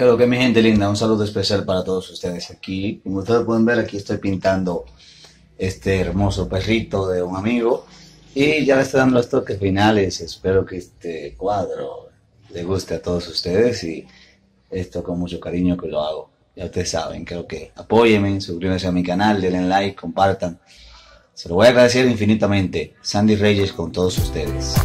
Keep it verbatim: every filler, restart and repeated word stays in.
Creo que mi gente linda, un saludo especial para todos ustedes aquí. Como ustedes pueden ver, aquí estoy pintando este hermoso perrito de un amigo. Y ya le estoy dando los toques finales. Espero que este cuadro le guste a todos ustedes. Y esto con mucho cariño que lo hago. Ya ustedes saben, creo que apóyenme, suscríbanse a mi canal, denle like, compartan. Se lo voy a agradecer infinitamente. Sandy Reyes con todos ustedes.